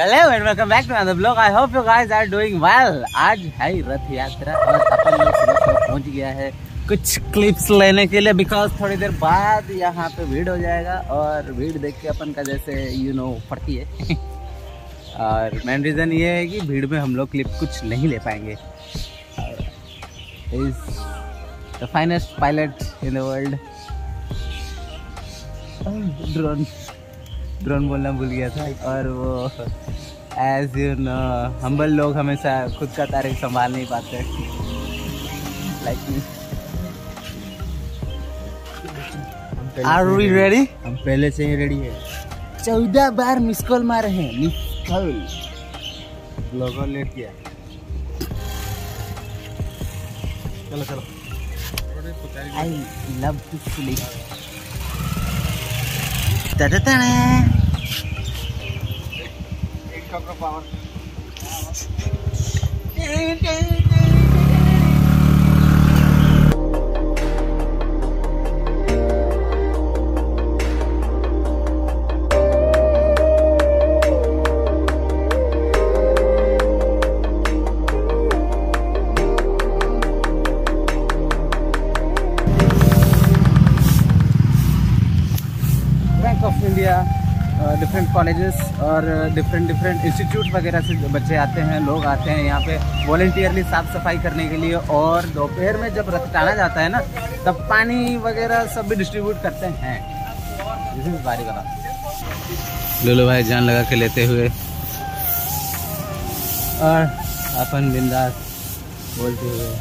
Hello and welcome back to another blog. I hope you guys are doing well. आज है रथ यात्रा और अपन लोग पहुंच गया है कुछ क्लिप्स लेने के लिए, बिकॉज थोड़ी देर बाद यहाँ पे भीड़ हो जाएगा और भीड़ देख के अपन का जैसे पड़ती है और मेन रीज़न ये है कि भीड़ में हम लोग क्लिप कुछ नहीं ले पाएंगे। Is the finest pilot in the world. Drone बोलना भूल गया था। और वो एज यू नो हम्बल लोग हमेशा खुद का तारीफ संभाल नहीं पाते like me. Are we ready? हम पहले से ही रेडी है। 14 बार मिस कॉल मारे हैं। लोगों लेट किया। चलो चलो। I love to sleep. Different colleges और डिफरेंट इंस्टीट्यूट वगैरह से बच्चे आते हैं, लोग आते हैं यहाँ पे वॉलेंटियरली साफ़ सफाई करने के लिए। और दोपहर में जब रथ टाना जाता है ना, तब पानी वगैरह सब भी डिस्ट्रीब्यूट करते हैं। लुलू भाई जान लगा के लेते हुए और अपन बिंदास बोलते हुए।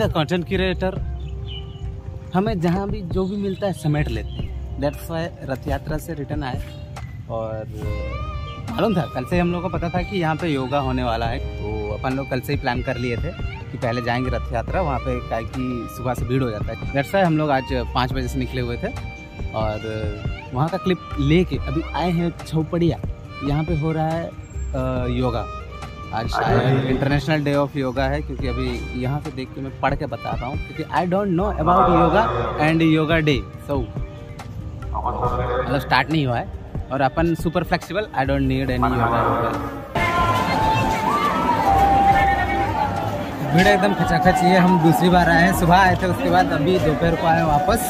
द कंटेंट क्रिएटर हमें जहाँ भी जो भी मिलता है समेट लेते हैं। दैट्स वाई रथ यात्रा से रिटर्न आए। और मालूम था, कल से हम लोगों को पता था कि यहाँ पे योगा होने वाला है, तो अपन लोग कल से ही प्लान कर लिए थे कि पहले जाएंगे रथ यात्रा, वहाँ पे काहे कि सुबह से भीड़ हो जाता है। दैट्स वाई हम लोग आज 5 बजे से निकले हुए थे और वहाँ का क्लिप ले के अभी आए हैं छौपड़िया। यहाँ पर हो रहा है योगा। आज इंटरनेशनल डे ऑफ योगा है, क्योंकि अभी यहाँ से देख के मैं पढ़ के बता रहा हूँ, क्योंकि I don't know about yoga and yoga day. So मतलब स्टार्ट नहीं हुआ है और अपन super flexible. I don't need any yoga. भीड़ एकदम खचाखच है। हम दूसरी बार आए हैं, सुबह आए थे, उसके बाद अभी दोपहर को आए वापस,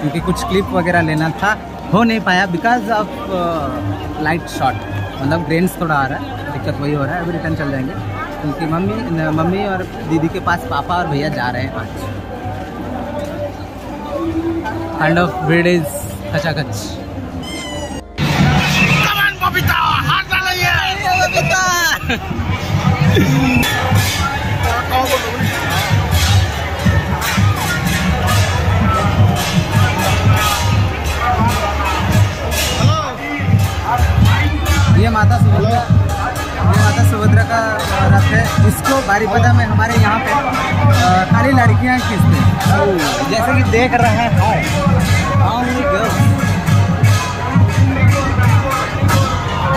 क्योंकि कुछ क्लिप वगैरह लेना था, हो नहीं पाया बिकॉज ऑफ लाइट शॉट। मतलब ग्रेन्स थोड़ा आ रहा है, दिक्कत वही हो रहा है। अभी रिटर्न चल जाएंगे क्योंकि मम्मी और दीदी के पास पापा और भैया जा रहे हैं आज। काइंड ऑफ भीड़ इज खचाखच। ये माता सुभद्रा का रथ है। इसको बारीपदा में हमारे यहाँ पे खाली लड़कियाँ खींचते हैं, जैसे कि देख रहे हैं।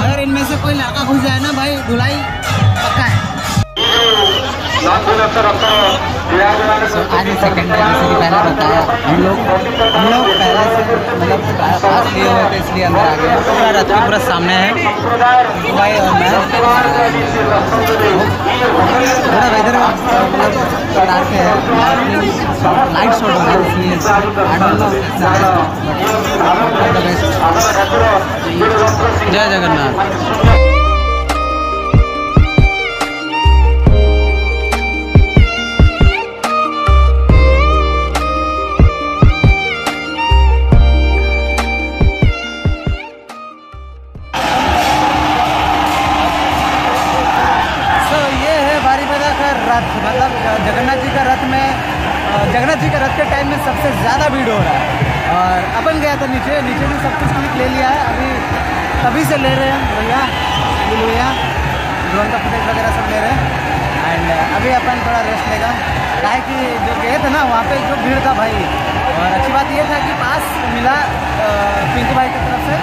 अगर इनमें से कोई लाका घुस जाए ना भाई, धुलाई पक्का है। आज सेकेंड टाइम, जैसे कि पहले बताया, हम लोग पहले से मतलब पास लिए हुए थे, इसलिए अंदर आ गया। पूरा रथ पूरा सामने है भाई। और मैं थोड़ा वेदर डार्क है, लाइट शॉट हो रहा है, इसलिए जय जगन्नाथ। जगन्नाथ जी का रथ में के टाइम में सबसे ज़्यादा भीड़ हो रहा है। और अपन गया तो नीचे भी सब कुछ क्लिक ले लिया है। अभी तभी से ले रहे हैं भैया ड्रोन का फुटेज वगैरह सब ले रहे हैं। एंड अभी अपन थोड़ा रेस्ट लेगा, काहे कि जो गए थे ना वहाँ पे जो भीड़ था भाई। और अच्छी बात ये था कि पास मिला पिंकू भाई की तरफ से।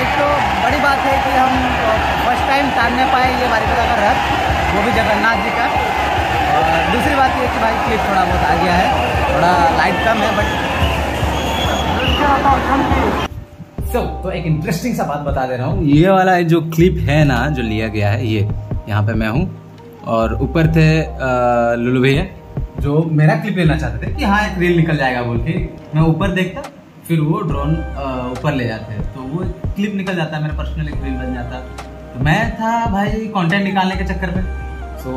एक तो बड़ी बात है कि हम फर्स्ट टाइम टाँगने पाए ये बारीपदा का रथ, वो भी जगन्नाथ जी का। और दूसरी बात ये कि भाई क्लिप थोड़ा बहुत आ गया है, थोड़ा लाइट कम है बट तो एक इंटरेस्टिंग सा बात बता दे रहा हूँ। ये वाला जो क्लिप है ना जो लिया गया है, ये यहाँ पे मैं हूँ और ऊपर थे लुलू भैया जो मेरा क्लिप लेना चाहते थे कि हाँ एक रील निकल जाएगा बोल के। मैं ऊपर देखता फिर वो ड्रोन ऊपर ले जाते हैं तो वो क्लिप निकल जाता है, मेरा पर्सनल एक रील बन जाता। तो मैं था भाई कॉन्टेंट निकालने के चक्कर में, सो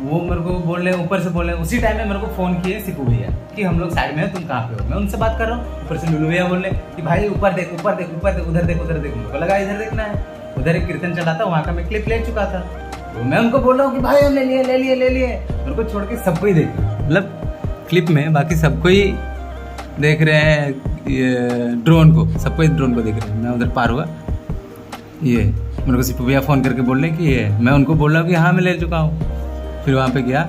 वो मेरे को बोल रहे ऊपर से बोल रहे। उसी टाइम में मेरे को फ़ोन किए सिकू भैया कि हम लोग साइड में हैं, तुम कहाँ पे हो। मैं उनसे बात कर रहा हूँ, ऊपर से लुलू भैया बोल रहे कि भाई ऊपर देख ऊपर देख ऊपर देख, उधर देख उधर देख। मेरे को लगा इधर देखना है, उधर एक कीर्तन चला था वहाँ का मैं क्लिप ले चुका था। तो मैं उनको बोल रहा हूँ कि भाई हम ले लिए। मेरे को छोड़ के सबको ही देख, मतलब क्लिप में बाकी सबको ही देख रहे हैं, ये ड्रोन को सबको ही ड्रोन को देख रहे हैं। मैं उधर पार हुआ, ये मेरे को सिकू भैया फ़ोन करके बोल रहे कि ये, मैं उनको बोल रहा हूँ कि हाँ मैं ले चुका हूँ। फिर वहाँ पे गया,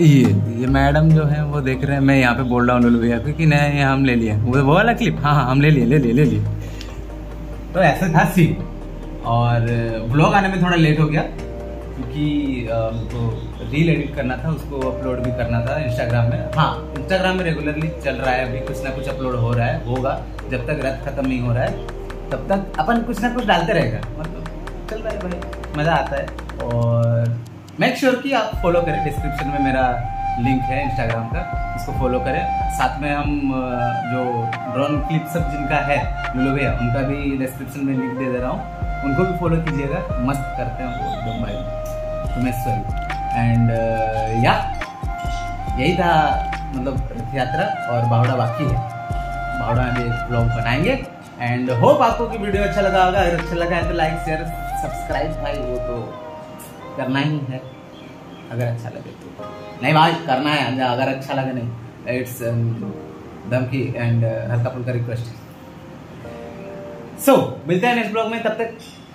ये मैडम जो है वो देख रहे हैं, मैं यहाँ पे बोल रहा हूँ लुलू भैया क्योंकि नहीं हम ले लिए वो वाला क्लिप, हाँ हाँ हम ले लिए। तो ऐसा था सीन। और ब्लॉग आने में थोड़ा लेट हो गया क्योंकि तो रील एडिट करना था, उसको अपलोड भी करना था इंस्टाग्राम में। हाँ इंस्टाग्राम में रेगुलरली चल रहा है, अभी कुछ ना कुछ अपलोड हो रहा है, होगा जब तक रथ खत्म नहीं हो रहा है तब तक अपन कुछ ना कुछ डालते रहेगा। मतलब चल रहा है भाई, मज़ा आता है। और मेक श्योर कि आप फॉलो करें, डिस्क्रिप्शन में मेरा लिंक है इंस्टाग्राम का, उसको फॉलो करें। साथ में हम जो ड्रोन क्लिप सब जिनका है लुलू भैया, उनका भी डिस्क्रिप्शन में लिंक दे रहा हूँ, उनको भी फॉलो कीजिएगा। मस्त करते हैं वो एकदम भाई, तो मैं सॉरी। एंड या यही था, मतलब रथ यात्रा और बावड़ा बाकी है, बावड़ा में भी एक ब्लॉग बनाएंगे। एंड होप आपको कि वीडियो अच्छा लगा होगा। अगर अच्छा लगा है तो लाइक शेयर सब्सक्राइब भाई वो तो करना ही है, अगर अच्छा लगे तो। नहीं भाई करना है अगर अच्छा लगे, नहीं इट्स दम की एंड हल्का फुल्का रिक्वेस्ट। सो मिलते हैं नेक्स्ट ब्लॉग में, तब तक